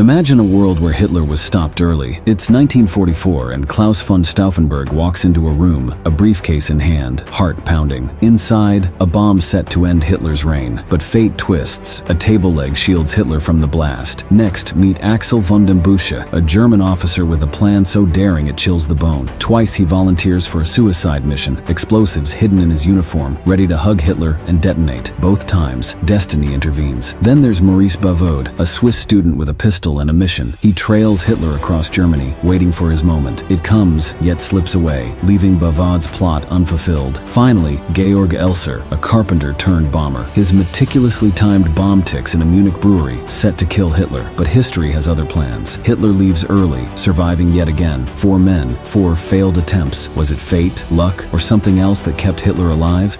Imagine a world where Hitler was stopped early. It's 1944 and Klaus von Stauffenberg walks into a room, a briefcase in hand, heart pounding. Inside, a bomb set to end Hitler's reign. But fate twists, a table leg shields Hitler from the blast. Next, meet Axel von dem Busche, a German officer with a plan so daring it chills the bone. Twice he volunteers for a suicide mission, explosives hidden in his uniform, ready to hug Hitler and detonate. Both times, destiny intervenes. Then there's Maurice Bavaud, a Swiss student with a pistol and a mission. He trails Hitler across Germany, waiting for his moment. It comes, yet slips away, leaving Bavaud's plot unfulfilled. Finally, Georg Elser, a carpenter-turned-bomber. His meticulously timed bomb ticks in a Munich brewery, set to kill Hitler. But history has other plans. Hitler leaves early, surviving yet again. 4 men, 4 failed attempts. Was it fate, luck, or something else that kept Hitler alive?